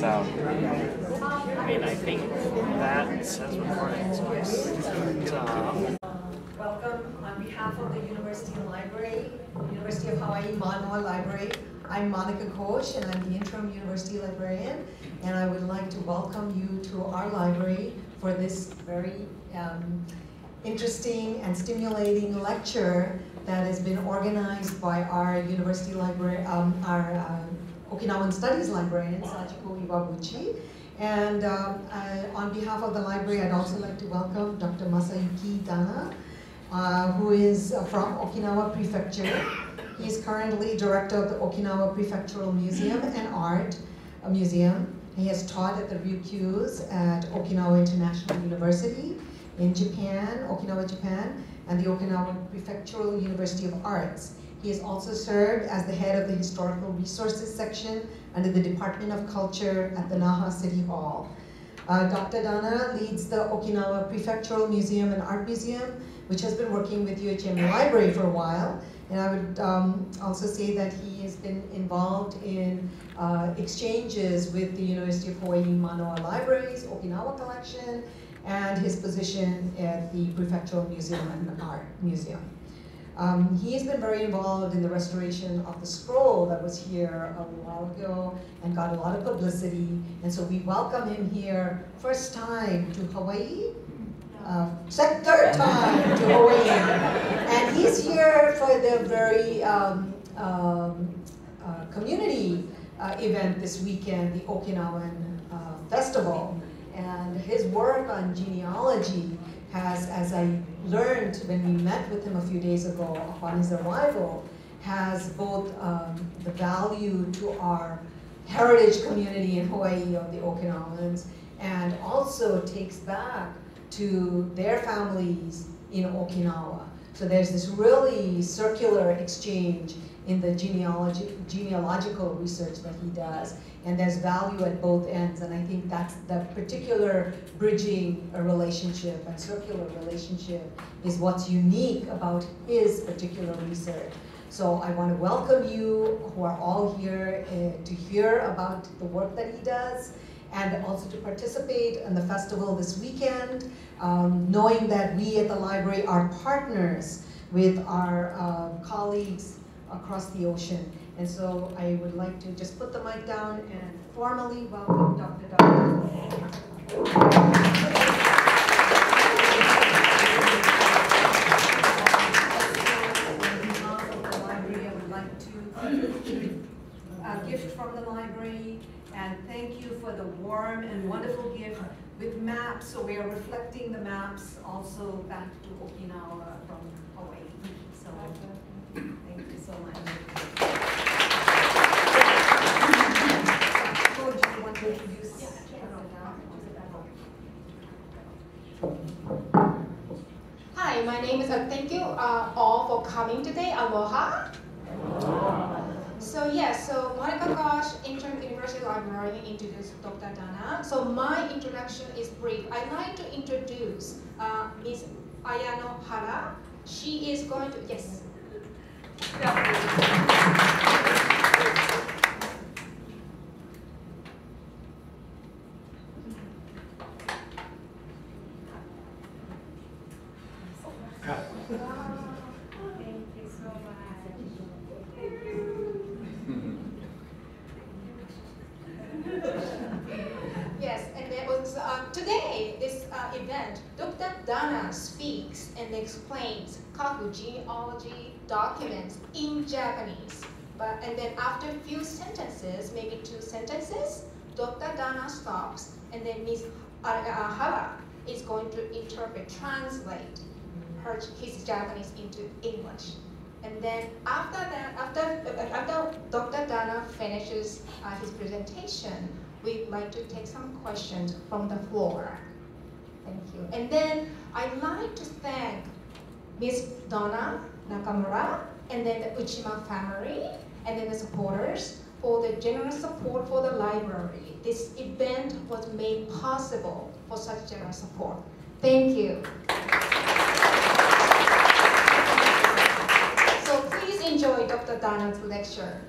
So, I mean, I think that says recording space. Welcome on behalf of the University of Hawaii Manoa Library. I'm Monica Koch, and I'm the interim university librarian, and I would like to welcome you to our library for this very interesting and stimulating lecture that has been organized by our university library, our Okinawan Studies librarian, Sachiko Iwabuchi. And on behalf of the library, I'd also like to welcome Dr. Masayuki Dana, who is from Okinawa Prefecture. He is currently director of the Okinawa Prefectural Museum and Art Museum. He has taught at the Ryukyus at Okinawa International University in Japan, Okinawa, Japan, and the Okinawa Prefectural University of Arts. He has also served as the head of the Historical Resources Section under the Department of Culture at the Naha City Hall. Dr. Dana leads the Okinawa Prefectural Museum and Art Museum, which has been working with UHM Library for a while. And I would also say that he has been involved in exchanges with the University of Hawaii Manoa Libraries, Okinawa Collection, and his position at the Prefectural Museum and Art Museum. He has been very involved in the restoration of the scroll that was here a while ago and got a lot of publicity. And so we welcome him here, first time to Hawaii. Third time to Hawaii, and he's here for the very community event this weekend, the Okinawan Festival. And his work on genealogy has, as I learned when we met with him a few days ago upon his arrival, has both the value to our heritage community in Hawaii of the Okinawans, and also takes back to their families in Okinawa. So there's this really circular exchange in the genealogical research that he does, and there's value at both ends, and I think that's the particular bridging relationship and circular relationship is what's unique about his particular research. So I want to welcome you who are all here to hear about the work that he does, and also to participate in the festival this weekend, knowing that we at the library are partners with our colleagues across the ocean. And so I would like to just put the mic down and formally welcome Dr. Dana. Gift from the library, and thank you for the warm and wonderful gift with maps. So we are reflecting the maps also back to Okinawa from Hawaii. So thank you so much. So, do you want to introduce? Yeah, hi, my name is. Thank you all for coming today. Aloha. Aloha. So yes, so Monica Koch, interim university librarian, introduced Dr. Dana. So my introduction is brief. I'd like to introduce Ms. Ayano Hara. She is going to, yes. Explains Kafu genealogy documents in Japanese. And then after a few sentences, maybe 2 sentences, Dr. Dana stops, and then Ms. Hara is going to interpret, translate his Japanese into English. And then after that, after Dr. Dana finishes his presentation, we'd like to take some questions from the floor. Thank you. And then I'd like to thank Ms. Dona, Nakamura, and then the Uchima family, and then the supporters for the generous support for the library. This event was made possible for such generous support. Thank you. So please enjoy Dr. Dona's lecture.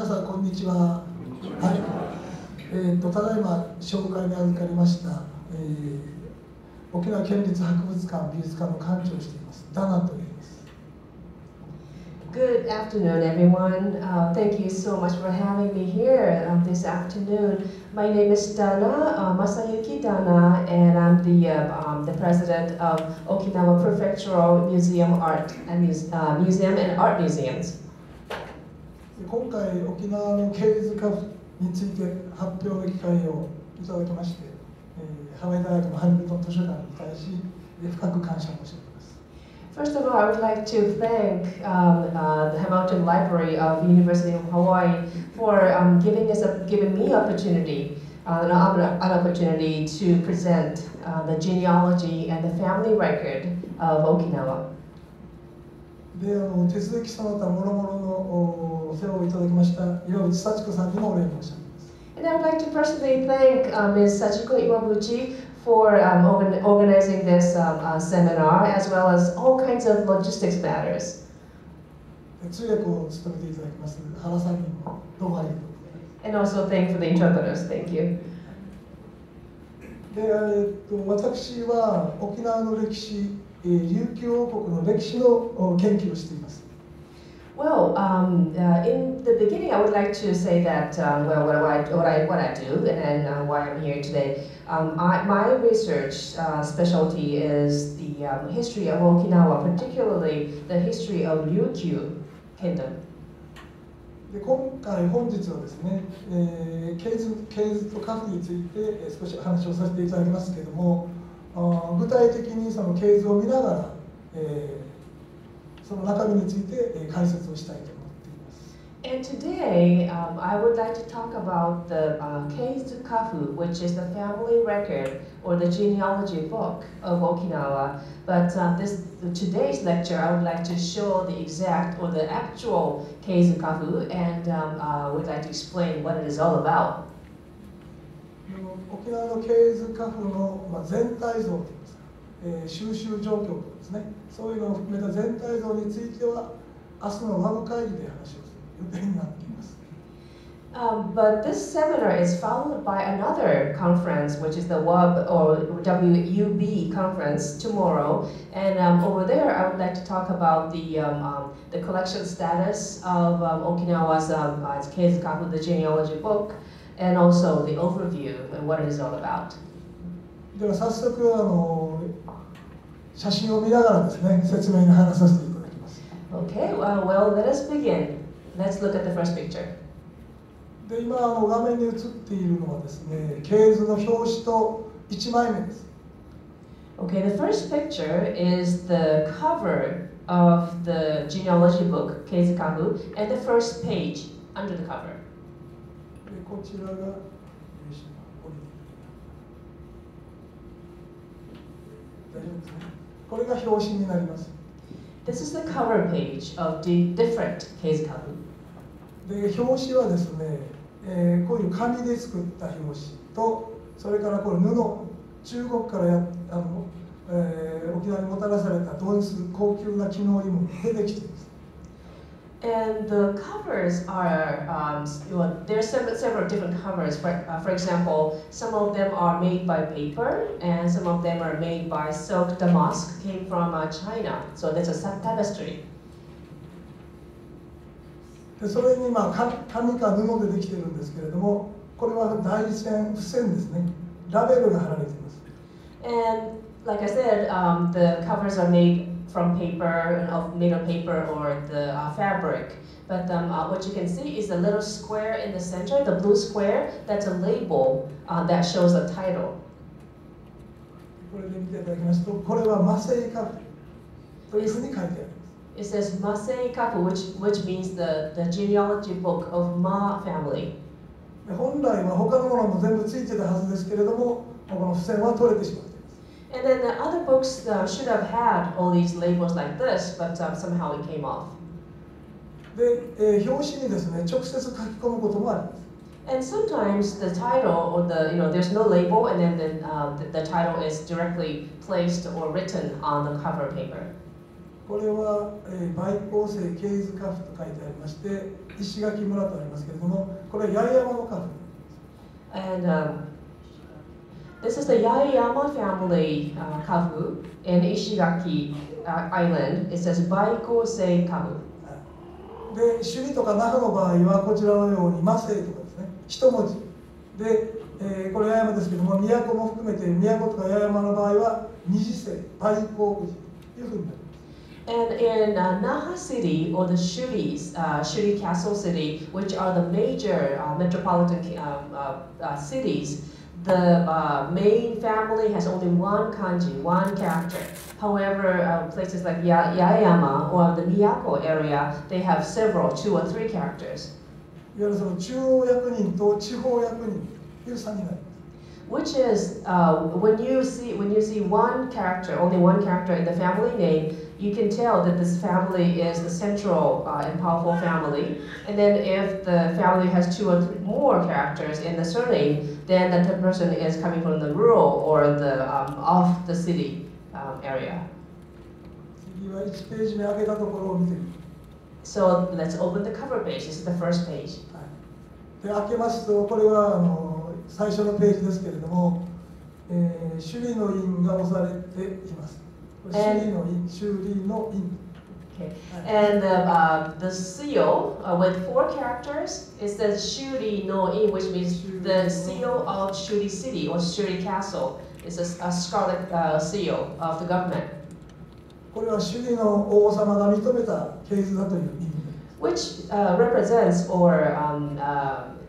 皆さんこんにちは。はい。ただいま紹介に預かりました、沖縄県立博物館美術館の館長をしています。ダナと言います。Good afternoon, everyone.、thank you so much for having me here、this afternoon. My name is Dana, Masayuki Dana, and I'm the president of Okinawa Prefectural Museum and Art Museums.今回、沖縄のKeizu Kafuについて発表の機会をいただきまして、ハワイ大学のハリウッド図書館に対し、深く感謝申し上げます。First of all, I would like to thank the Hamilton Library of University of Hawaii for giving me an opportunity to present the genealogy and the family record of Okinawa.で、手続きその他諸々のお世話をいただきました岩渕幸子さんにもお礼申し上げます。And I would like to personally thank Ms. Sachiko Iwabuchi for organizing this seminar, as well as all kinds of logistics matters. 通訳を務めていただきます原さんにもどうもありがとうございます。And also thank for the interpreters. Thank you. で、私は沖縄の歴史。琉球王国の歴史の研究をしています。Well,、in the beginning, I would like to say that what I do and why I'm here today. My research specialty is the history of Okinawa, particularly the history of Ryukyu Kingdom. で本日はですね、KeizuとKafuについて少し話をさせていただきますけれども。具体的にその経図を見ながら、その中身について解説をしたいと思っています。And today, I would like to talk about the Keizu Kafu, which is the family record or the genealogy book of Okinawa. But today's lecture, I would like to show the exact or the actual Keizu Kafu, and would like to explain what it is all about.沖縄のKeizu Kafuの全体像といいますか、収集状況とかですね、そういうのを含めた全体像については、明日のWUB会議で話をする予定になっています。But this seminar is followed by another conference, which is the WUB or WUB conference tomorrow. And over there, I would like to talk about the collection status of Okinawa's Keizu Kafu, the genealogy book.And also the overview and what it is all about. では早速写真を見ながらですね説明に入らさせていただきます。Okay, well, let us begin. Let's look at the first picture. で今画面に映っているのはですね、経図の表紙と1枚目です。Okay, the first picture is the cover of the genealogy book Keizu Kafu and the first page under the cover.こちらが大丈夫ですね。これが表紙になります。This is the cover page of the different Keizu Kafu. で表紙はですね、こういう紙で作った表紙と、それからこれ布、中国から沖縄にもたらされたドイツ高級な機能にも出てきています。And the covers are, there are several different covers. For example, some of them are made by paper, and some of them are made by silk damask, came from China. So that's a tapestry. でそれにまあ紙か布でできているんですけれども、これは代理線、付箋ですね。ラベルが貼られています。And like I said, the covers are made.From paper, made of paper or the fabric. But what you can see is a little square in the center, the blue square, that's a label that shows a title. これで見ていただきますと、これはマセイカフというふうに書いてあります。It says Masayuki Kafu, which means the genealogy book of Mō family. 本来は他のものも全部ついてたはずですけれども、この付箋は取れてしまう。And then the other books should have had all these labels like this, but somehow it came off. で、表紙にですね、直接書き込むこともあります。And sometimes the title or the, there's no label, and then the title is directly placed or written on the cover paper. これはバイク構成ケイズカフと書いてありまして、石垣村とありますけれども、これは八重山のカフ。And this is the Yaeyama family kafu in Ishigaki Island. It says Baikosei Kafu. で、首里とか那覇の場合はこちらのようにマセイとかですね、一文字で、これ八重山ですけども、都も含めて都とか八重山の場合は二次姓バイコ氏というふうになります。 And in Naha City, or the Shuri's, Shuri Castle City, which are the major metropolitan cities, the main family has only one kanji, one character. However, places like Yaeyama or the Miyako area, they have several, 2 or 3 characters. Which is when you see one character, only one character in the family name, you can tell that this family is the central and powerful family. And then if the family has 2 or 3 more characters in the surname, then that person is coming from the rural or the off the city area. So let's open the cover page. This is the first page. 最初のページですけれども、首里の印が押されています。首里の印、首里の印。And the seal with 4 characters is the Shuri no In, which means the seal of Shuri City or Shuri Castle. It's a scarlet seal of the government. これは首里の王様が認めた系図だという意味。 Which represents or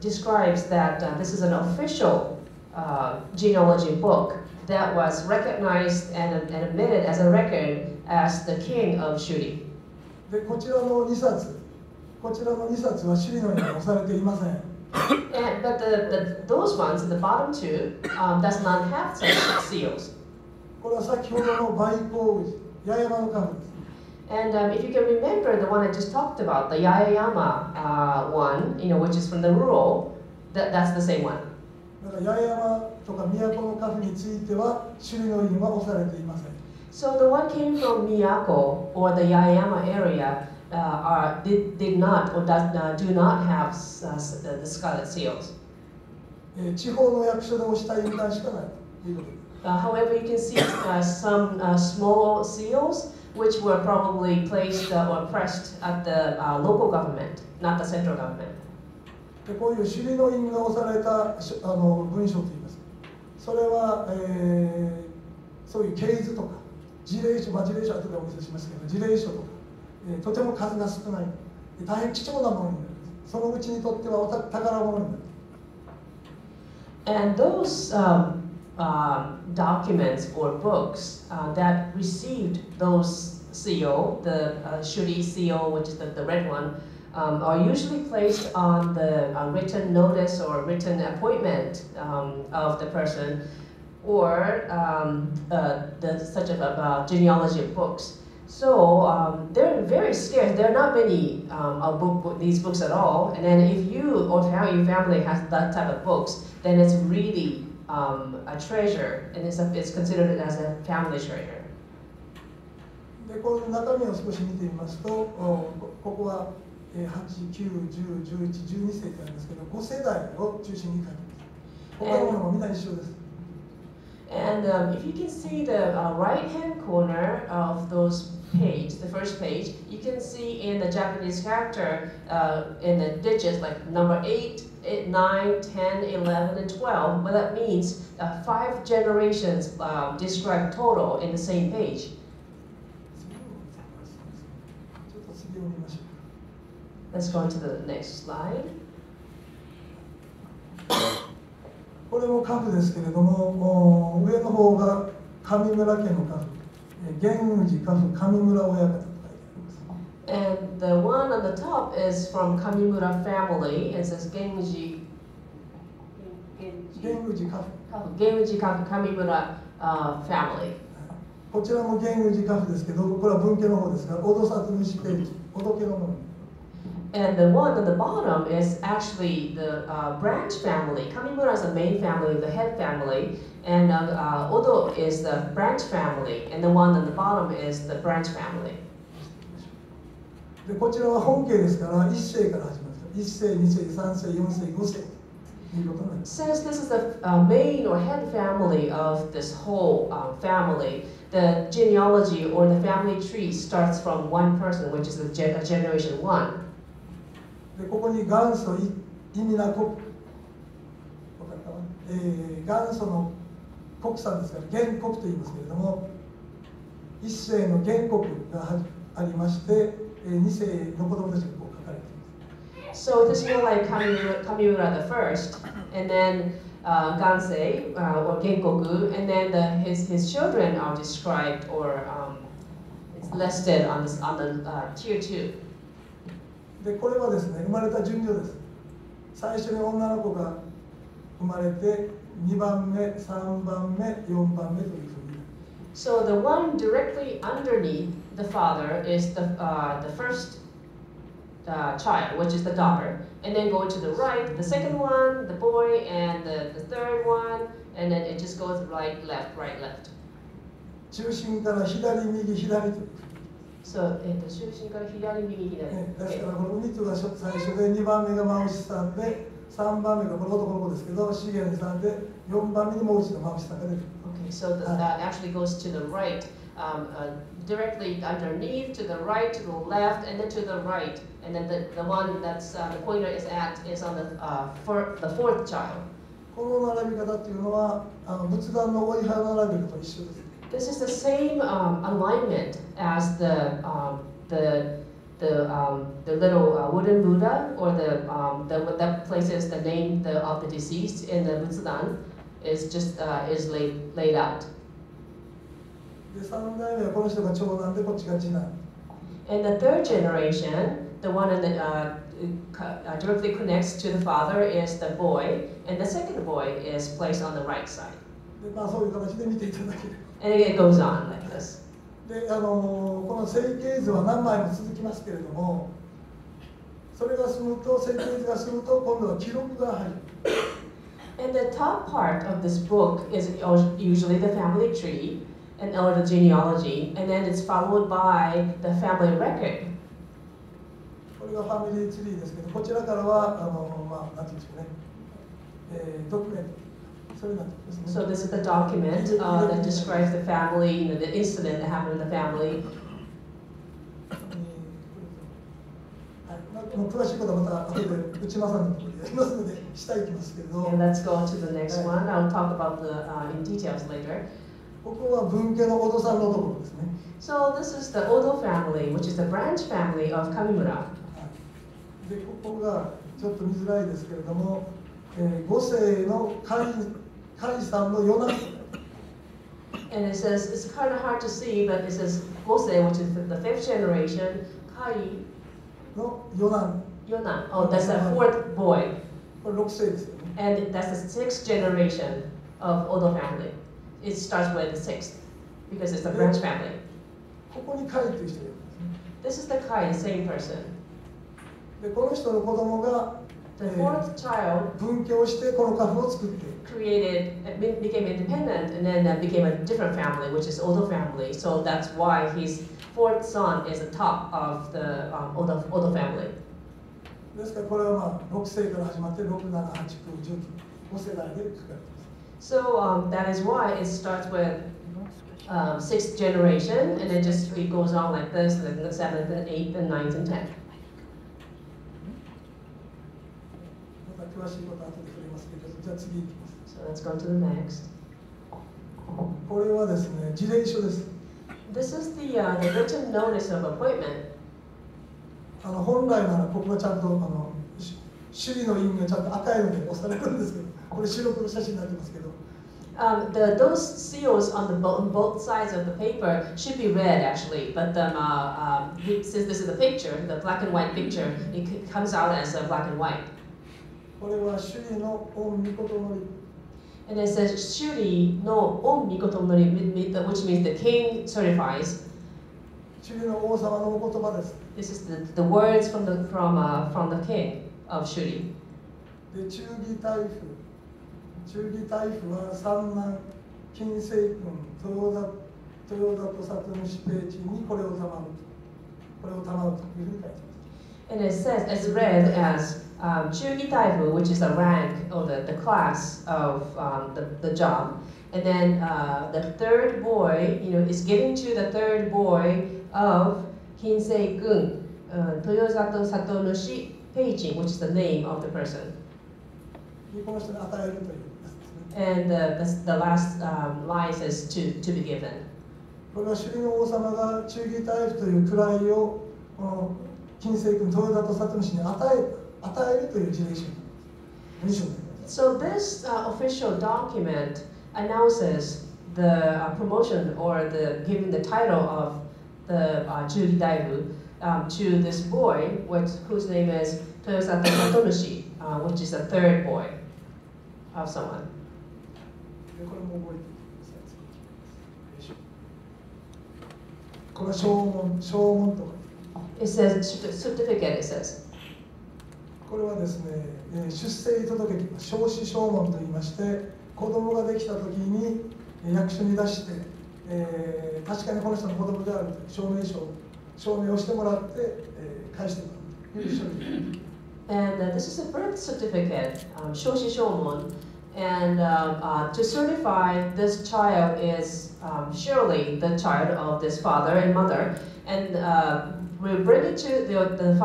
describes that this is an official genealogy book that was recognized and admitted as a record as the king of Shuri. で、こちらの2冊、こちらの2冊は首里の印が押されていません。And, but those ones, the bottom 2, does not have such seals. これは先ほどの梅光寺、八重山の家具です。 And if you can remember the one I just talked about, the Yaeyama one, you know, which is from the rural, that's the same one. So the one came from Miyako or the Yaeyama area did not or do not have the scarlet seals. However, you can see some small seals, which were probably placed or pressed at the local government, not the central government. And those documents or books that received those seal, the Shuri seal, which is the red one, are usually placed on the written notice or written appointment of the person, or such as genealogy books. So they're very scarce. There are not many these books at all. And then if you or your family has that type of books, then it's really a treasure, and it's considered as a family treasure. で、この中身を少し見てみますと、ここは8、9、10、11、12世ってありますけど、5世代を中心に書いてます。他のものもみんな一緒です。 And if you can see the right-hand corner of those page, the first page, you can see in the Japanese character in the digits like number 8, 9, 10, 11, and 12. Well, that means 5 generations described total in the same page. Let's go on to the next slide. これも家譜ですけれども、上の方が上村家の家譜。 And the one on the top is from Kamimura family. It says Genji Kafu, Kamimura family. こちらも源氏家譜ですけど、これは文家の方ですが、Odo Satonushiページ、Odo家のもの。 And the one on the bottom is actually the branch family. Kamimura is the main family, the head family, and Odo is the branch family, and the one on the bottom is the branch family. でこちらは本家ですから1世から始まる。1世、2世、3世、4世、5世。 Since this is the main or head family of this whole family, the genealogy or the family tree starts from one person, which is the generation one. でここに元祖イミナコ、元祖の国産ですから原国と言いますけれども、一世の原国がありまして、二世の子供たちが。 So this is more like Kamimura the first, and then Gansei or Genkoku, and then his children are described or it's listed on this on the tier 2. でこれはですね生まれた順序です。最初に女の子が生まれて2番目、3番目、4番目というふうに。 So the one directly underneath the father is the first. Child, which is the daughter, and then going to the right, the second one, the boy, and the third one, and then it just goes right, left, right, left. So okay, so that actually goes to the right. Directly underneath, to the right, to the left, and then to the right, and then the one that's the pointer is at is on the fourth child. This is the same alignment as the little wooden Buddha, or that places the name of the deceased in the Butsudan is just is laid out. And the third generation, the one that directly connects to the father is the boy, and the second boy is placed on the right side. And it goes on like this. And the top part of this book is usually the family tree. And the genealogy, and then it's followed by the family record. So this is the document that describes the family, you know, the incident that happened in the family. And let's go to the next one. I'll talk about the in details later. So this is the Odo family, which is the branch family of Kamimura. And it says, it's kind of hard to see, but it says Kosei, which is the 5th generation, Kai, Yonan. Oh, that's the 4th boy. And that's the 6th generation of Odo family. It starts with the 6th, because it's the branch family. This is the Kai, the same person. The 4th child created, became independent, and then became a different family, which is Odo family. So that's why his 4th son is the top of the Odo family. So that is why it starts with 6th generation, and it just it goes on like this, and then the 7th, and 8th, and 9th, and 10th. So let's go to the next. This is the written notice of appointment. Those seals on both sides of the paper should be red actually, but since this is the picture, the black and white picture, it comes out as a black and white. And it says Shuri no O Mikotonori, which means the king certifies. This is the words from the king of Shuri. 中義大夫は三男金星君豊田と里主ペイチンにこれを賜る。And it says it's read as Chugi Taifu, which is the rank or the class of the job. And then the third boy, is given to the third boy of Hinsei Gun, Toyosato Satonushi Peichin, which is the name of the person. And the last line says to be given. So this official document announces the promotion or the giving the title of the Chugidaibu to this boy, whose name is Toyosato Satonushi, which is the third boy of someone. It says certificate. It says. And this is a birth certificate, Shoshi Shomon. And to certify this child is surely the child of this father and mother, and we'll bring it to the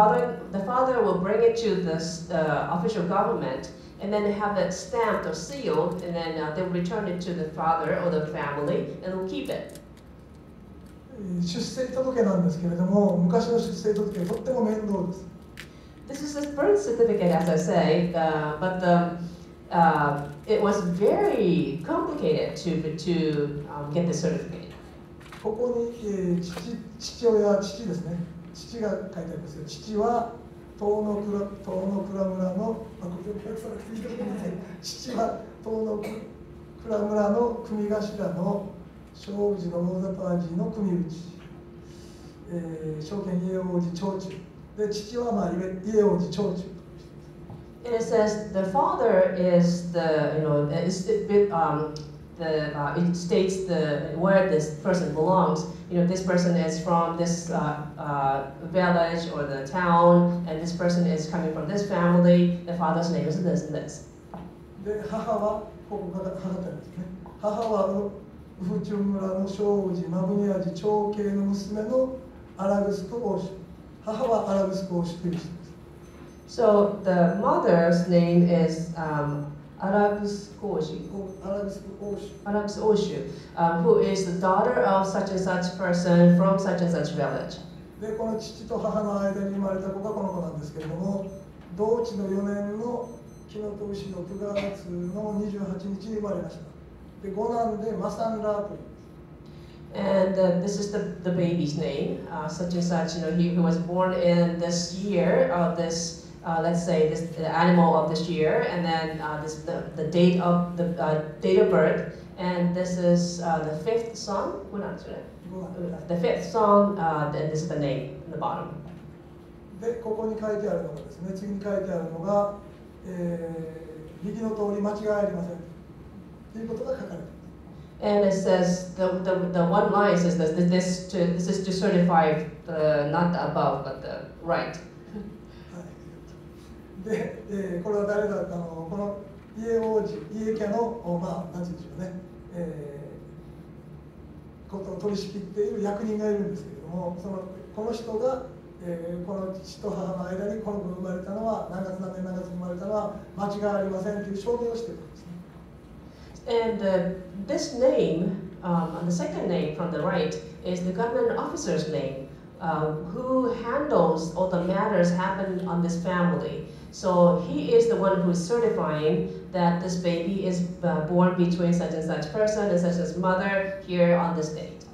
father will bring it to this official government, and then have it stamped or sealed, and then they'll return it to the father or the family, and they'll keep it. This is a birth certificate, as I say, but it was very complicated to get the certificate. And it says the father is the it states where this person belongs. This person is from this village or the town, and this person is coming from this family. The father's name is this and this. So the mother's name is Aragus Oshu, who is the daughter of such and such person from such and such village. And this is the baby's name, such and such. He was born in this year of this. Let's say this the animal of this year, and then the date of the date of birth, and this is the fifth song. We're not sure. The fifth song. And this is the name in the bottom. And it says the one line says that this is to certify the not the above but the right. And this name, the second name from the right, is the government officer's name, who handles all the matters happening on this family. So he is the one who is certifying that this baby is born between such and such person and such and such mother here on this date.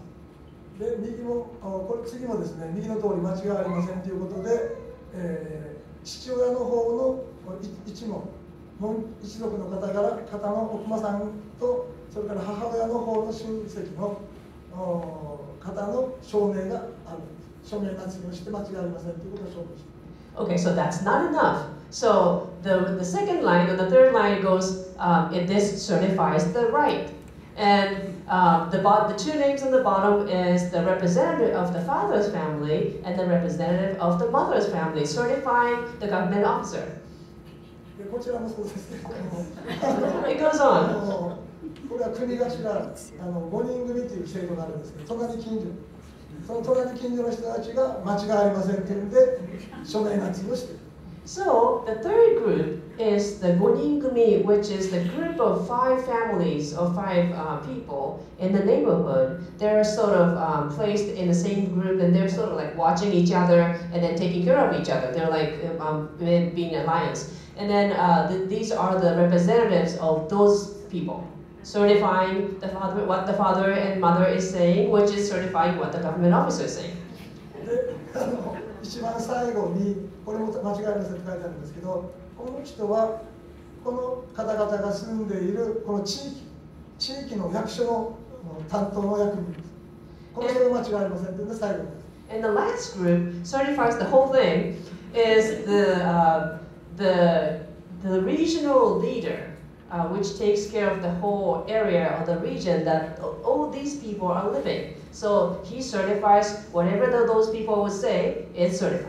Okay, so that's not enough. So the second line or the third line goes, this certifies the right. And The two names on the bottom is the representative of the father's family and the representative of the mother's family, certifying the government officer. It goes on. So the third group is the Gonin Gumi, which is the group of 5 families or 5 people in the neighborhood. They're sort of placed in the same group, and they're sort of like watching each other and then taking care of each other. They're like being an alliance. And then these are the representatives of those people, certifying the father, what the father and mother is saying, which is certifying what the government officer is saying. And the last group certifies the whole thing is the regional leader, which takes care of the whole area or the region that all these people are living. So he certifies whatever those people would say, it's certified.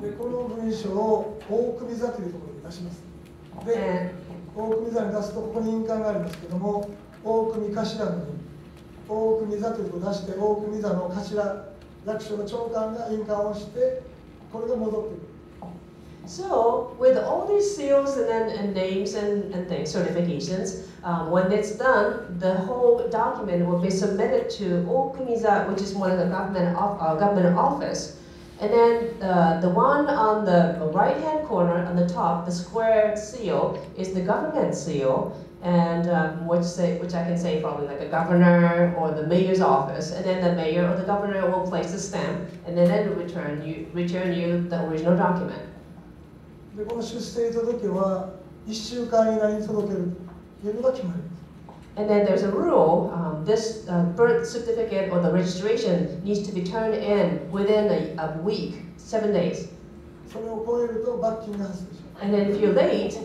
So with all these seals and names and things, certifications, when it's done, the whole document will be submitted to O Kumiza, which is one of the government office. And then the one on the right-hand corner on the top, the square seal, is the government seal, and which I can say probably like a governor or the mayor's office. And then the mayor or the governor will place the stamp, and then it will return you the original document. で、この出生届は1週間以内に届けるというのが決まります。 And then there's a rule. This birth certificate or the registration needs to be turned in within a week, 7 days. それを超えると罰金が発生します。 And then if you're late,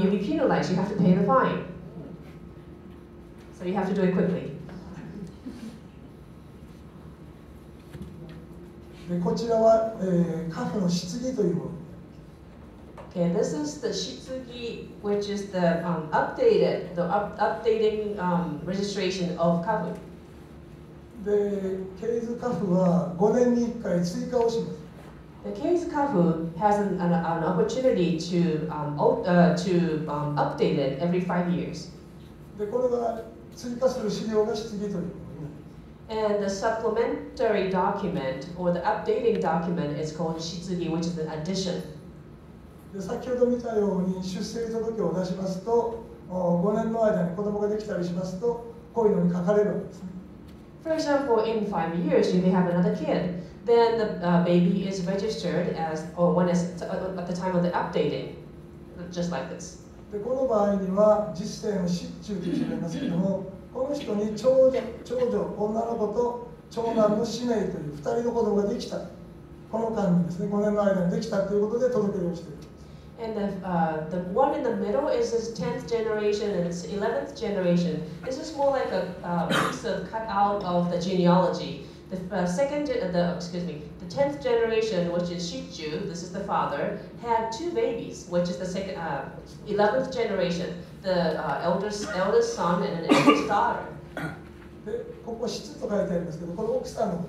you'll be penalized. You have to pay the fine. So you have to do it quickly. で、こちらは、カフェの棺というもの。 Okay, this is the Shitsugi, which is the updating registration of Kafu. The Keizu Kafu has an opportunity to update it every 5 years. And the supplementary document or the updating document is called Shitsugi, which is an addition. で、先ほど見たように出生届を出しますと、5年の間に子供ができたりしますと、こういうのに書かれるわけですね。For example, in 5 years you may have another kid. Then the baby is registered as at the time of the updating, just like this. で、この場合には実生の失中と言われますけども、この人に長女女の子と長男の子名という2人の子供ができた。この間にですね、5年の間にできたということで届けをしている。 And the one in the middle is his 10th generation and his 11th generation. This is more like a piece of cut out of the genealogy. The 10th generation, which is Shichu, this is the father, had 2 babies, which is the 11th generation, the eldest son and an eldest daughter. で、ここ質と書いてありますけど、この奥さんの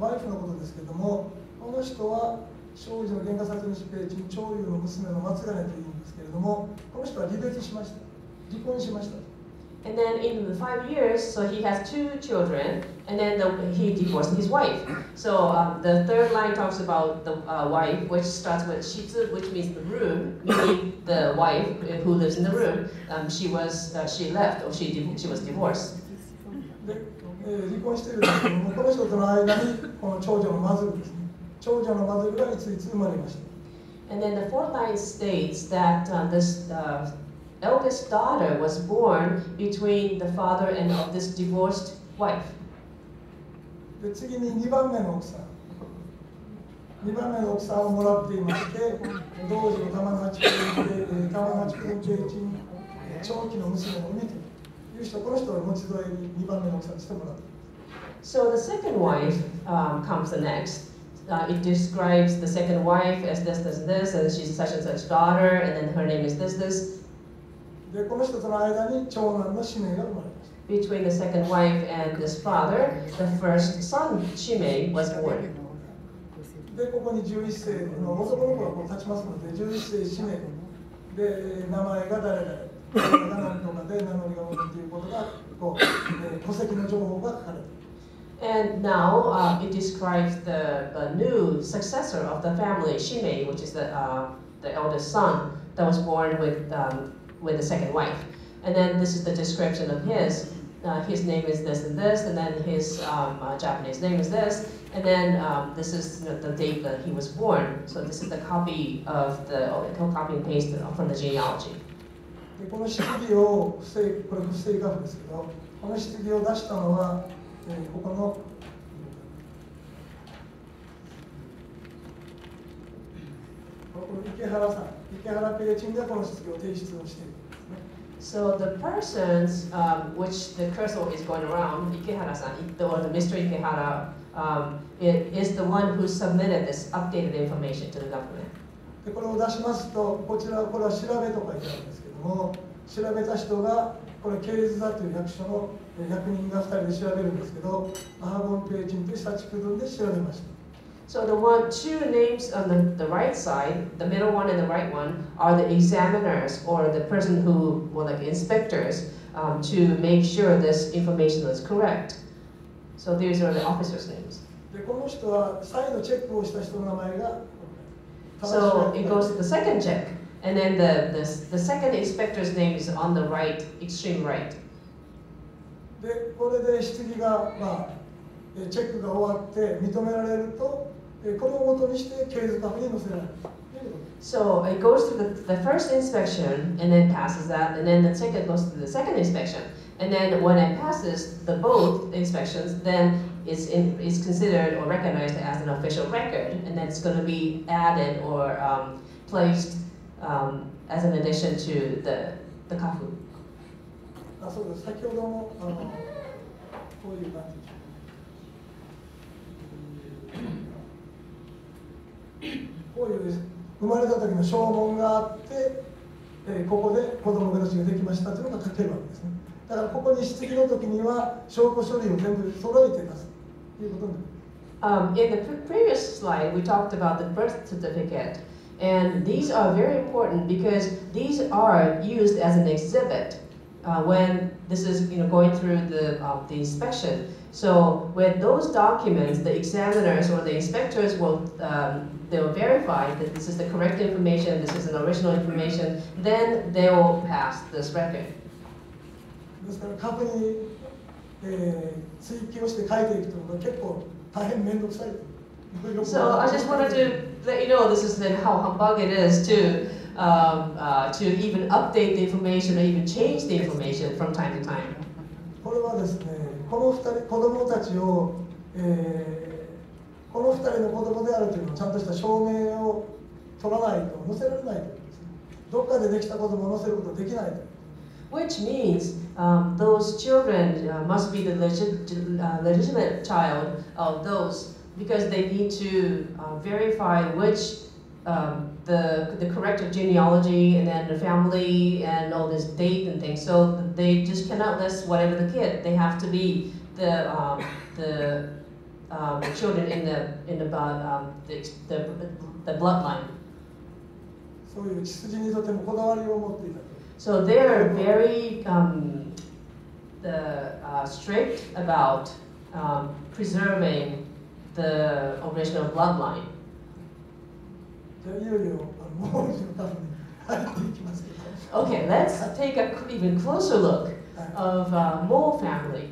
ワイフのことですけども、この人は 少女の原画殺人ペイチン長友の娘の松金というんですけれども、この人は離別しました。離婚しました。 And then in the 5 years, so he has 2 children, and then he divorced his wife. So the third line talks about the wife, which starts with shitsu, which means the room, meaning the wife who lives in the room. She left, or she was divorced. で、離婚しているんですけども、この人との間にこの長女のマズルですね。 And then the 4th line states that this eldest daughter was born between the father and of this divorced wife. So the second wife comes the next. It describes the second wife as this, this, this, and she's such and such daughter, and then her name is this, this. Between the second wife and this father, the first son, Shimei, was born. And now it describes the new successor of the family, Shimei, which is the eldest son that was born with the second wife. And then this is the description of his. His name is this and this, and then his Japanese name is this, and then this is the date that he was born. So this is the copy of the copy and paste from the genealogy. So the persons which the cursor is going around, Ikehara-san, or the Mr. Ikehara, is the one who submitted this updated information to the government. So the two names on the right side, the middle one and the right one, are the examiners or the person who, well, like inspectors, to make sure this information is correct. So these are the officers' names. So it goes to the second check, and then the second inspector's name is on the right, extreme right. So it goes to the first inspection and then passes that, and then the ticket goes to the second inspection, and then when it passes the both inspections, then it's considered or recognized as an official record, and then it's going to be added or placed as an addition to the kafu. In the previous slide, we talked about the birth certificate, and these are very important because these are used as an exhibit when this is going through the inspection. So with those documents, the examiners or the inspectors will they'll verify that this is the correct information, this is an original information, then they will pass this record. So I just wanted to let you know this has been how humbug it is to even update the information or even change the information from time to time. Which means those children must be the legitimate child of those, because they need to verify which the correct genealogy and then the family and all this date and things. So they just cannot list whatever the kid. They have to be the children in the bloodline. So they're very strict about preserving the original bloodline. Okay, let's take an even closer look of Mō family.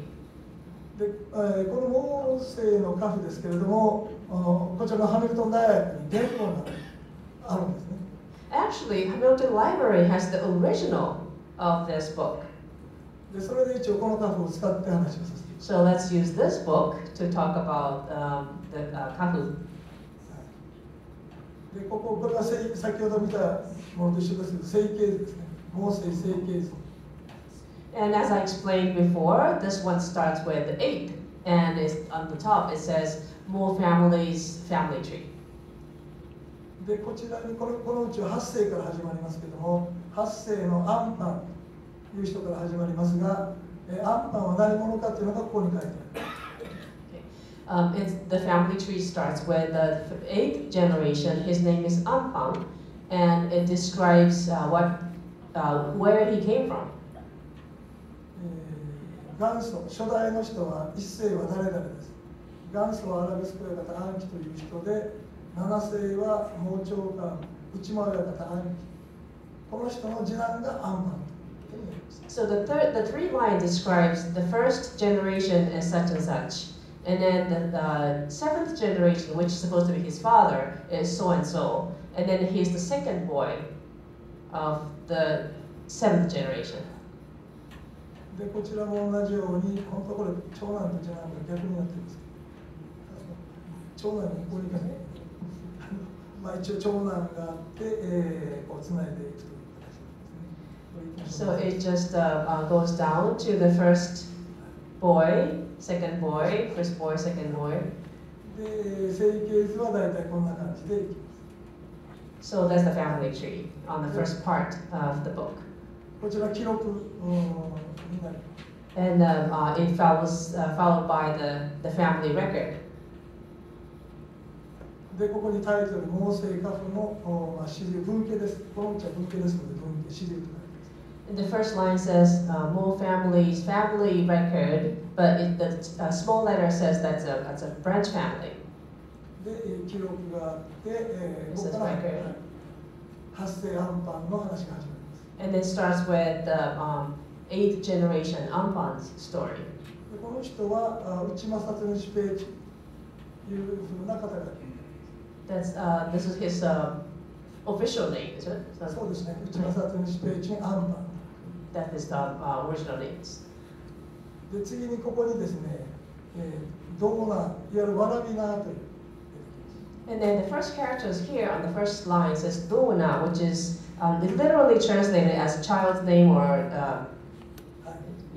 Actually, Hamilton Library has the original of this book. So let's use this book to talk about the kafu. And as I explained before, this one starts with the 8, and it's on the top. It says Mō family's family tree. で、こちらにこのうちは8世から始まりますけども、8世のアンパンという人から始まりますが、アンパンは何者かというのがここに書いてある。 The family tree starts with the 8th generation. His name is Anpang, and it describes where he came from. So the three line describes the first generation as such and such. And then the 7th generation, which is supposed to be his father, is so-and-so. And then he's the second boy of the 7th generation. So it just goes down to the first boy, second boy, first boy, second boy. So that's the family tree on the first part of the book. And it follows, followed by the family record. The first line says Mō family's family record, but it, the small letter says that's a branch family. And it starts with the 8th generation Anpan's story. That's this is his official name, is it? So that is the original names. で、次にここにですね、Dona、いわゆるわらびなという。And then the first character is here on the first line says Dona, which is literally translated as a child's name or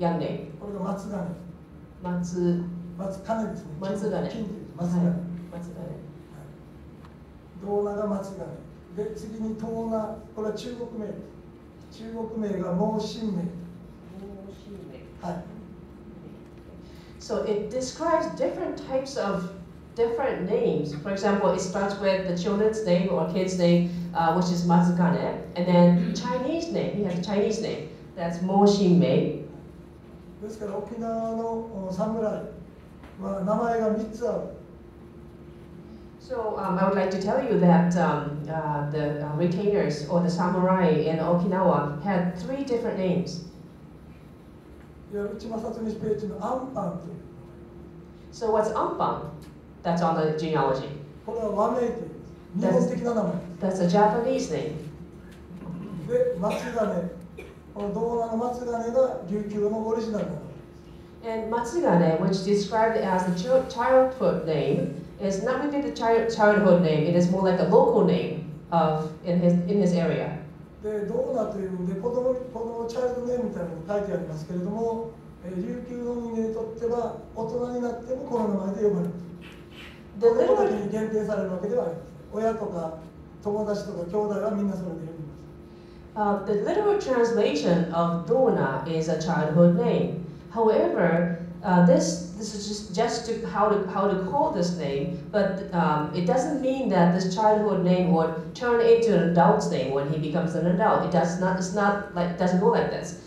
young name. これが松種。松種ですね。松種。松種。松種。Donaが松種。で、次にTona、これは中国名です。 So it describes different types of different names. For example, it starts with the children's name or kid's name, which is Matsukane, and then Chinese name, he has a Chinese name, that's Mō Shinmei. So I would like to tell you that the retainers or the samurai in Okinawa had 3 different names. So what's Anpan? That's on the genealogy. That's a Japanese name. And Matsugane, which is described as the childhood name, it's not really the childhood name. It is more like a local name of in his area. The literal translation of Dona is a childhood name. However, this is just to how to call this name, but it doesn't mean that this childhood name would turn into an adult's name when he becomes an adult. It does not. It's not like it doesn't go like this.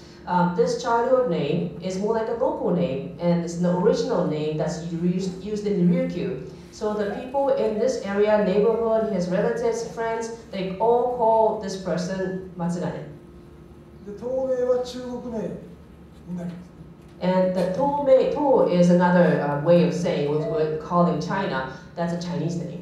This childhood name is more like a local name, and it's the original name that's used in Ryukyu. So the people in this area, neighborhood, his relatives, friends, they all call this person Matsugane. The Tomei is Chinese name. And the Tomei, To is another way of saying what we're calling China. That's a Chinese name.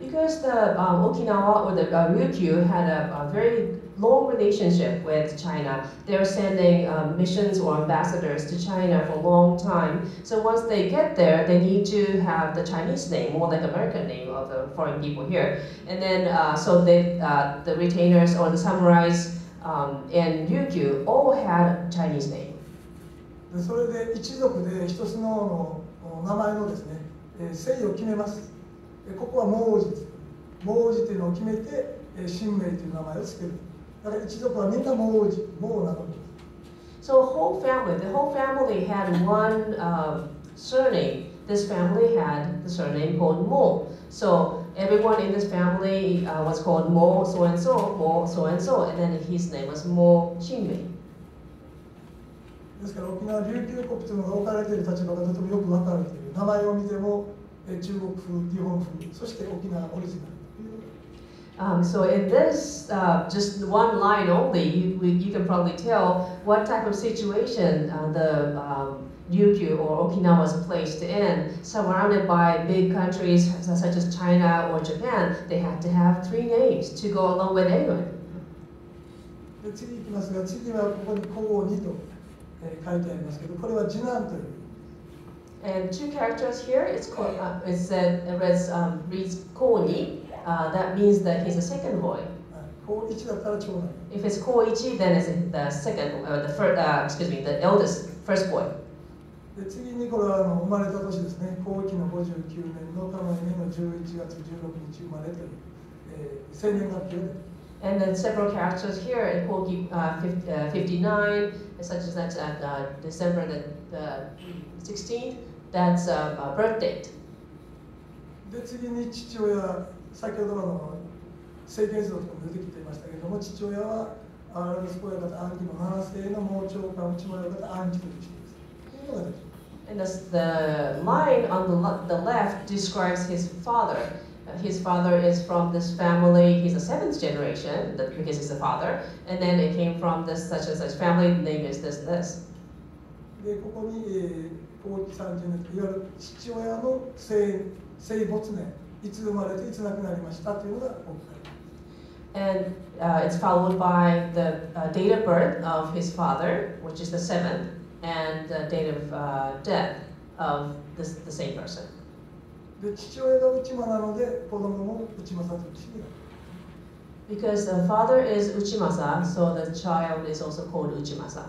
Because the Okinawa or the Ryukyu had a very long relationship with China. They were sending missions or ambassadors to China for a long time. So once they get there, they need to have the Chinese name, more like American name of the foreign people here. And then so they, the retainers or the samurais and Ryukyu all had Chinese name. それで一族で一つの名前のですね、姓を決めます。ここはモウジです。モウジというのを決めて、新名という名前をつける。だから一族はみんなモウジ、モウなどです。So the whole family had one surname. This family had the surname called Mō. So everyone in this family was called Mō so and so, Mō so and so, and then his name was Mō Shinmei. ですから沖縄琉球国というのが置かれている立場がとてもよくわかるという名前を見ても中国風、日本風、そして沖縄オリジナル。 So in this just one line only, you can probably tell what type of situation the Ryukyu or Okinawa was placed in. Surrounded by big countries such as China or Japan, they had to have three names to go along with anyone. で次行きますが、次はここに高二と。 And two characters here, it reads Kōni, that means that he's a second boy. If it's Kōichi, then it's the second, the eldest, first boy. And then several characters here in Kogi 59, such as that's at December the 16th, that's a birth date. And the line on the left describes his father. His father is from this family. He's a seventh generation because he's the father, and then it came from this such and such family. The name is this this. And it's followed by the date of birth of his father, which is the seventh, and the date of death of this, the same person. で、父親が内間なので、子供も内間さんと一緒になる。Because the father is Uchima-san, so the child is also called Uchima-san.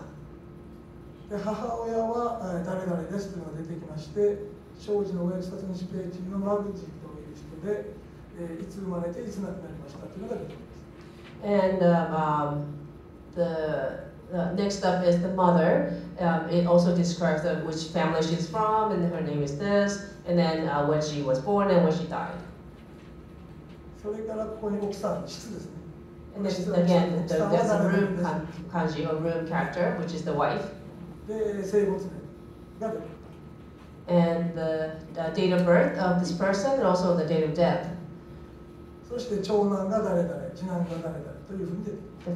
で、母親は誰々ですというのが出てきまして、庄司の親父Satonushi Peichinの間口という人で、いつ生まれていつ亡くなりましたというのが出てきます。And next up is the mother. It also describes which family she's from, and her name is this, and then when she was born and when she died. And then again, there's a room kanji or room character, which is the wife. And the date of birth of this person, and also the date of death. The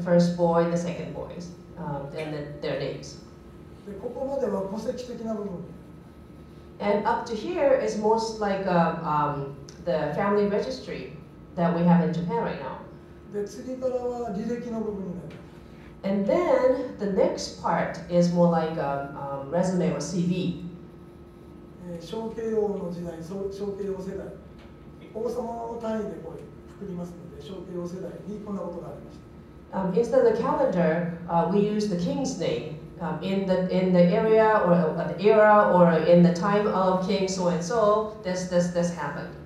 first boy, the second boys, and their names. And up to here is most like the family registry that we have in Japan right now. And then the next part is more like a resume or CV. Instead of the calendar, we use the king's name. In the area or the era or in the time of King so and so, this happened.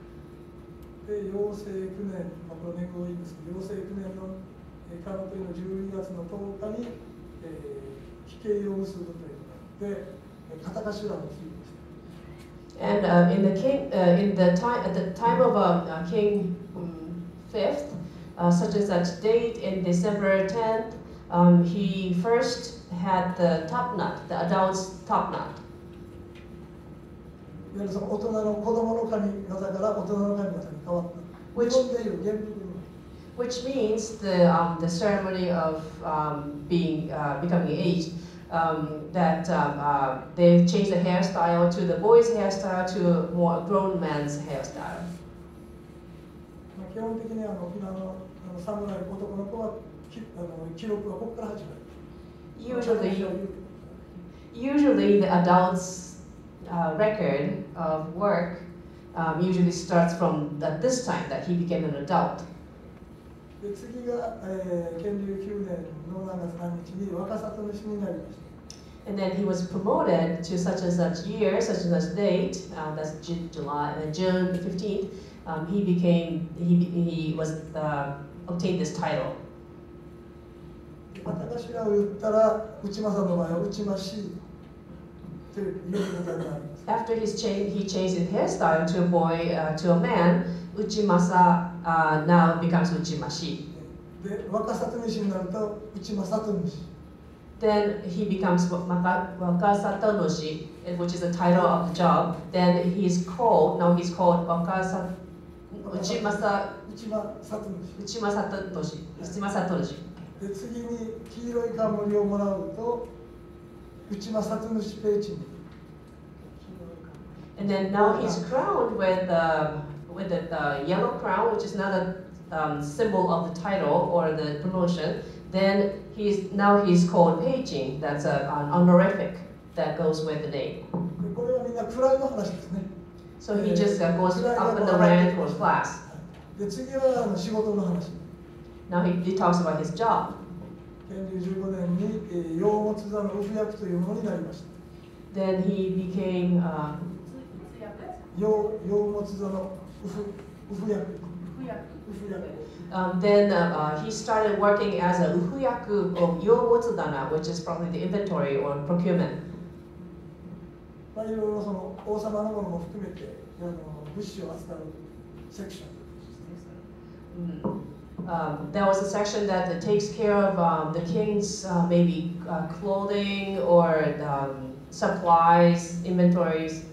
And at the time of King Fifth, such as that date in December 10th. He first had the top knot, the adult's top knot. Which means the ceremony of becoming aged, that they've changed the hairstyle to the boy's hairstyle to a more grown man's hairstyle. で、基本的に沖縄の侍男の子は記録がここから始まる。Usually, the adult's record of work usually starts from that this time that he became an adult. で次が、建立9年の7月3日に若里主になりました。 And then he was promoted to such and such year, such and such date. That's June 15th. He obtained this title. After he changed his hairstyle to a boy to a man. Uchimasa now becomes Uchimashi. Then he becomes Satonushi, which is the title of the job. Then he's called Uchima Satonushi. And then now he's crowned with the yellow crown, which is not a symbol of the title or the promotion. Then he's called Peichin. That's an honorific that goes with the name. So he just goes up in the rank or class. Now he talks about his job. Then he became Ufuyaku. He started working as a Ufuyaku of Butsudan, which is probably the inventory or procurement. There was a section that takes care of the king's maybe clothing or supplies, inventories.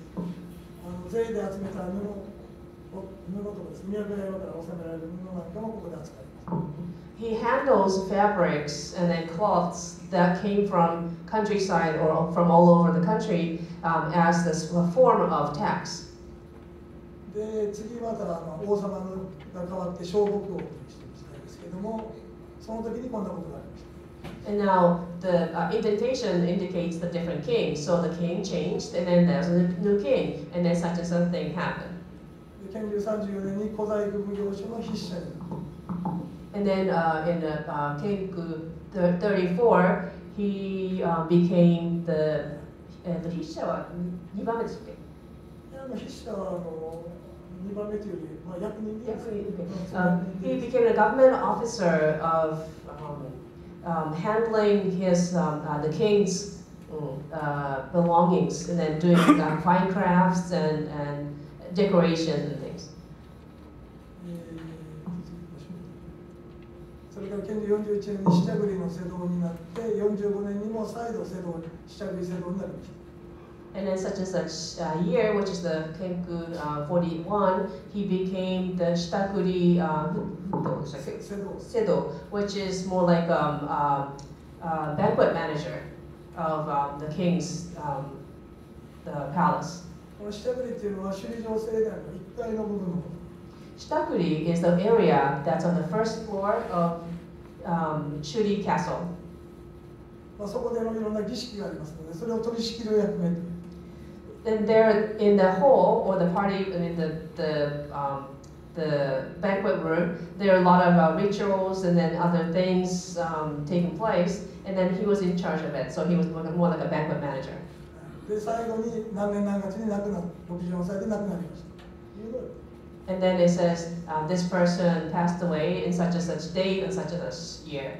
He handles fabrics and then cloths that came from countryside or from all over the country as this form of tax. And now the indentation indicates the different kings. So the king changed, and then there's a new king, and then such and such thing happened. And then in 1934, he became the hissha. He became a government officer of handling his the king's belongings and then doing fine crafts and decorations and things. And then such and such year, which is the Kenku 41, he became the Shitakuri Sedo, which is more like banquet manager of the king's the palace. Shitakuri is the area that's on the first floor of Shuri Castle. Then there in the hall or the party, I mean the banquet room, there are a lot of rituals and then other things taking place. And then he was in charge of it, so he was more like a banquet manager. And then it says, this person passed away in such and such date and such and such year.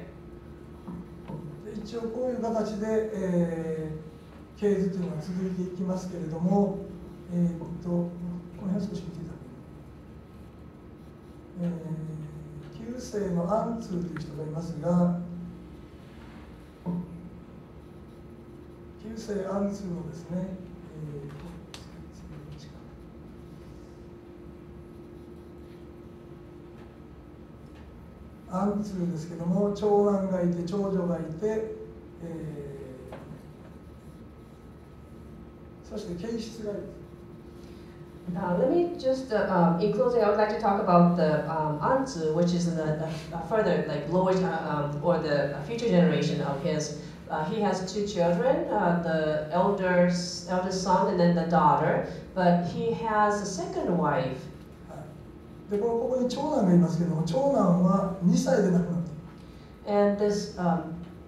Let me just, in closing, I would like to talk about the Anzu, which is a further, like, lower, or the future generation of his. He has two children, the elder son and then the daughter, but he has a second wife. で、ここに長男がいますけど、長男は2歳で亡くなった。And this,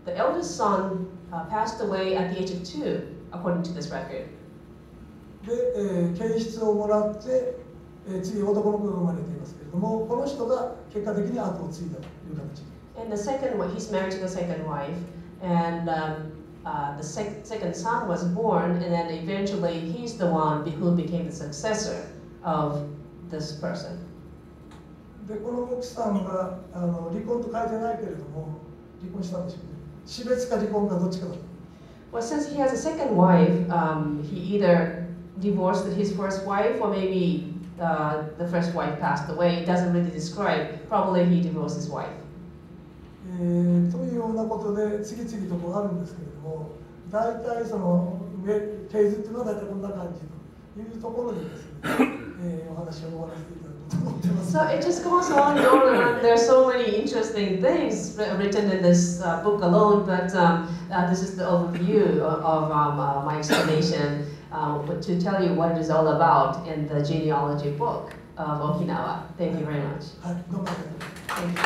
the eldest son passed away at the age of 2, according to this record. で、継室をもらって、次男の子が生まれていますけれども、この人が結果的に後を継いだという形。 And the second wife, he's married to the second wife. And the second son was born, and then eventually he's the one who became the successor of this person. で、この奥さんが離婚と書いてないけれども、離婚したんでしょうね。死別か離婚かどっちかだ。 Well, since he has a second wife, he either divorced his first wife, or maybe the first wife passed away. It doesn't really describe. Probably he divorced his wife. というようなことで次々とこうあるんですけれども、大体そのケーズっていうのは大体こんな感じというところでですね、お話を終わらせていただこうと思ってます。So it just goes on and on and on. There's so many interesting things written in this book alone, but this is the overview of my explanation to tell you what it is all about in the genealogy book of Okinawa. Thank you very much. Thank you.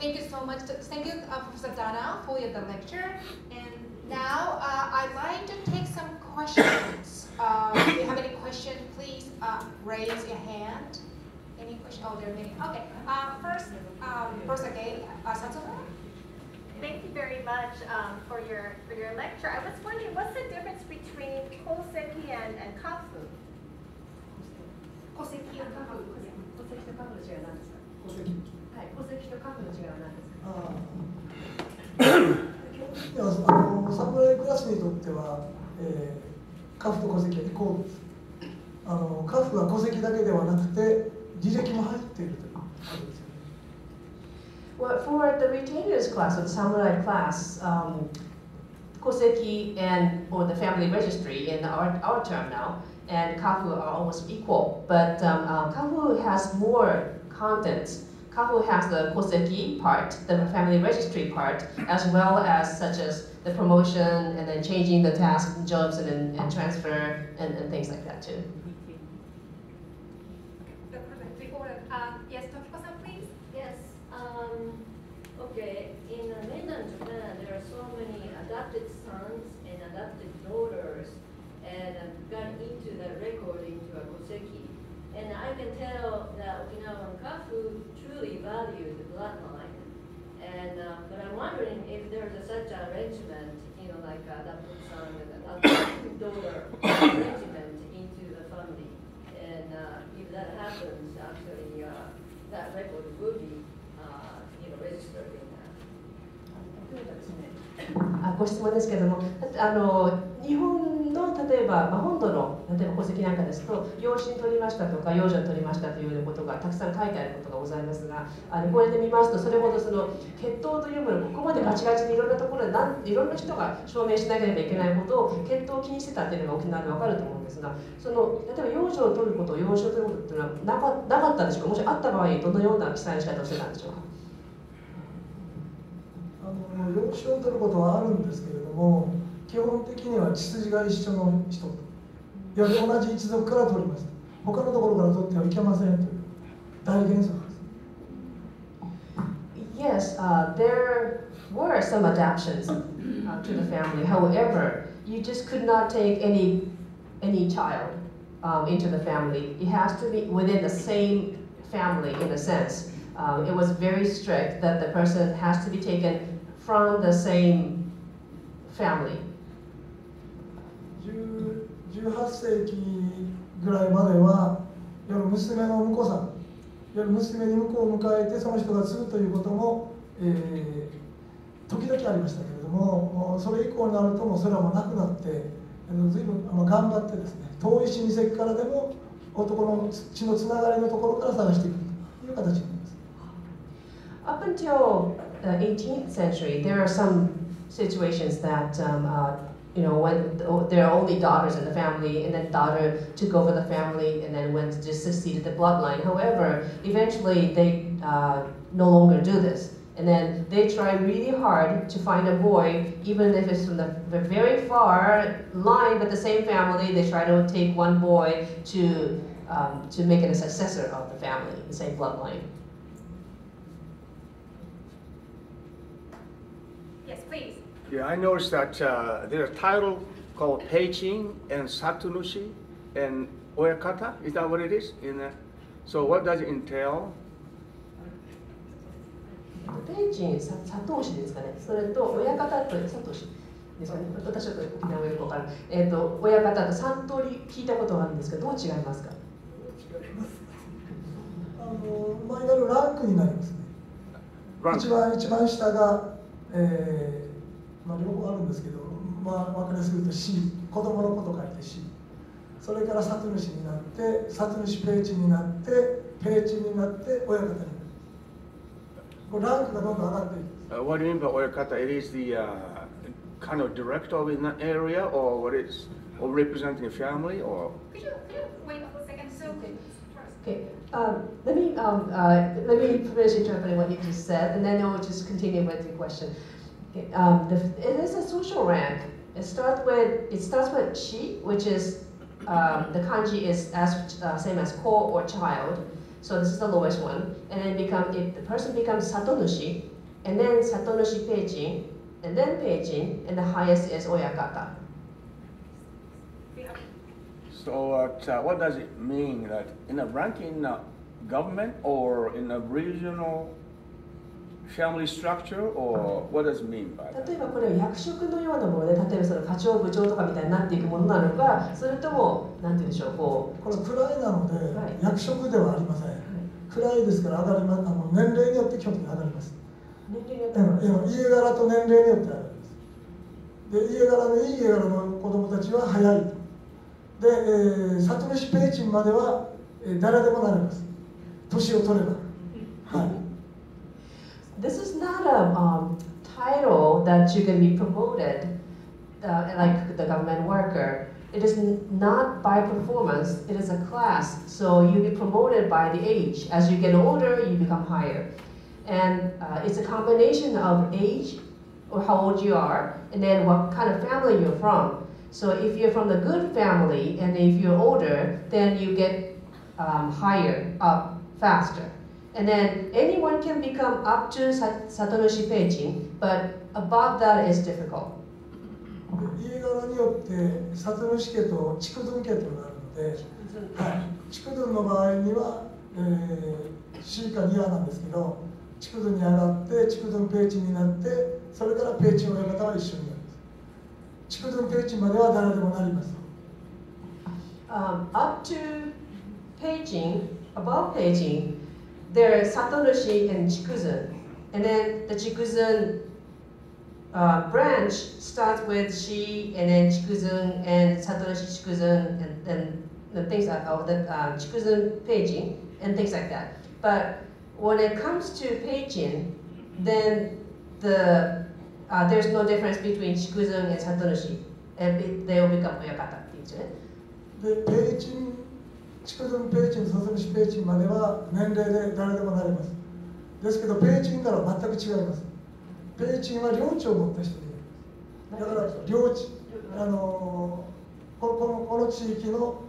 Thank you so much. Thank you, Professor Dana, for the lecture. And now I'd like to take some questions. If you have any questions, please raise your hand. Any questions? Oh, there are many. Okay. First again, Satsuko. Thank you very much for your lecture. I was wondering, what's the difference between Koseki and Kafu? Koseki and Kafu. Koseki and Kafu is different. Koseki and Kafu is different. Samurai class にとっては、Kafu と Koseki はイコールです。Kafu は Koseki だけではなくて、履歴も入っているということです。 Well, for the retainers class, or the samurai class, Koseki and, or the family registry in our term now, and Kafu are almost equal. But Kafu has more contents. Kafu has the Koseki part, the family registry part, as well as such as the promotion and then changing the tasks and jobs and transfer and things like that too. Yes, Tokiko-san, please. Yes. Okay, in mainland Japan, there are so many adopted sons and adopted daughters, and I've got into the record into a Koseki. And I can tell that Okinawan Kafu truly value the bloodline. And but I'm wondering if there's such an arrangement, you know, like adopted son and adopted daughter arrangement into the family. And if that happens, actually, that record will be. ご質問ですけれども、日本の例えば、本土の例えば戸籍なんかですと、養子に取りましたとか養女に取りましたというようなことがたくさん書いてあることがございますが、これで見ますと、それほどその血統というものをここまでガチガチにいろんなところでいろんな人が証明しなければいけないほど血統を気にしてたっていうのが沖縄でわかると思うんですが、その例えば養女を取ることを養子を取ることっていうのはなかったでしょうか。もしあった場合、どのような記載の仕方をしてたんでしょうか。 養子を取ることはあるんですけれども、基本的には血筋が一緒の人と、いや同じ一族から取りました。他のところから取ってはいけませんという大原則です。 Yes, there were some adoptions to the family. However, you just could not take any child into the family. It has to be within the same family in a sense. It was very strict that the person has to be taken. From the same family. 18世紀ぐらいまでは、いわゆる娘の婿さん、いわゆる娘に婿を迎えてその人が継ぐということも、時々ありましたけれども、それ以降になるともうそれはもうなくなって、随分頑張ってですね、遠い親戚からでも男の血のつながりのところから探していくという形になります。Up until the 18th century, there are some situations that when there are only daughters in the family, and then daughter took over the family, and then went just succeeded the bloodline. However, eventually they no longer do this, and then they try really hard to find a boy, even if it's from the very far line, but the same family. They try to take one boy to make it a successor of the family, the same bloodline. Yes, please. Yeah, I noticed that there's a title called Peichin and Satonushi and Oyakata. Is that what it is? So what does it entail? Peichin is Satonushi, and Oyakata is Satonushi. 私は沖縄よくわからない。親方と三通り聞いたことがあるんですけど、どう違いますか？違います。マイナルランクになりますね。一番下が、両方あるんですけど、わかりやすく言うと C、子供のこと書いて C。それから里主になって、里主ペイチになって、ペイチになって親方になる。これランクがどんどん上がっていく。What do you mean by 親方 ？It is the kind of director in that area, or what is, or representing a family, or? Could you wait a second? So okay, let me finish interpreting what you just said, and then I will just continue with your question. Okay, it is a social rank. It starts with chi, which is the kanji is as same as ko or child, so this is the lowest one, and then the person becomes satonushi, and then satonushi peiji, and then Peichin, and the highest is Oyakata. So what does it mean that in a ranking government or in a regional family structure, or what does it mean by that? 例えばこれは役職のようなもので、例えばその課長部長とかみたいになっていくものなのか、それともなんていうんでしょう、こう。これ位なので、はい、役職ではありません。はい、位ですから上がります。年齢によって基本的に上がります。家柄と年齢によってあるんです。で、いい家柄の子供たちは早いと。で、里主ペイチンまでは誰でもなれます。年を取れば。はい。 This is not a title that you can be promoted like the government worker. It is not by performance, it is a class. So you get promoted by the age. As you get older, you become higher. And it's a combination of age, or how old you are, and then what kind of family you're from. So if you're from the good family, and if you're older, then you get higher up faster. And then anyone can become up to Satonushi Peichin, but above that is difficult. 家柄によって里主家と筑前家となるので、筑前の場合にはシーカニアなんですけど。 Chikuzen に上がって、Chikuzen ペイチになって、それからペイチの親方は一緒になります。Chikuzen ペイチまでは誰でもなります。Up to Peichin, above Peichin, there are Satonushi and Chikuzen, and then the Chikuzen branch starts with Shi, and then Chikuzen and Satonushi Chikuzen, and then the things like Chikuzen Peichin and things like that. But when it comes to Peichin, then there's no difference between Chikuzen and Satonushi, and they will become Oyakata. The Peichin, Chikuzen Peichin, Satonushi Peichin, までは年齢で誰でもなれます。ですけどペイチンからは全く違います。ペイチンは領地を持った人で、だから領地、この地域の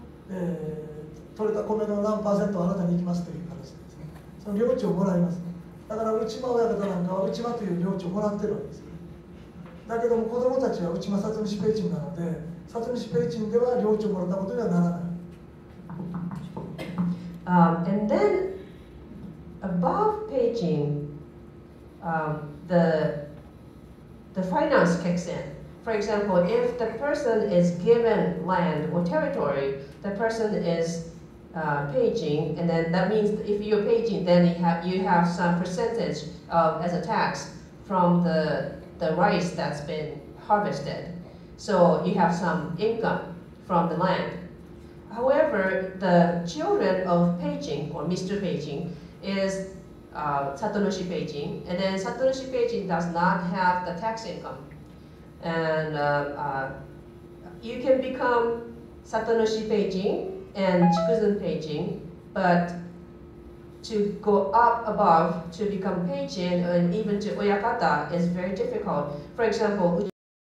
取れた米の何パーセントをあなたに行きますという形で。 その領地をもらいます。だから内間親方なんかは内間という領地をもらってるわけですよ。だけども子供たちは内間里主ペイチンなので、里主ペイチンでは領地をもらったことにはならない。And then above Peichin, the finance kicks in. For example, if the person is given land or territory, the person is Peichin, and then that means if you're Peichin, then you have some percentage as a tax from the rice that's been harvested. So you have some income from the land. However, the children of Peichin, or Mr. Peichin, is Satonushi Peichin, and then Satonushi Peichin does not have the tax income, and you can become Satonushi Peichin and Chikuzen Peichin, but to go up above to become Peichin and even to Oyakata is very difficult. For example,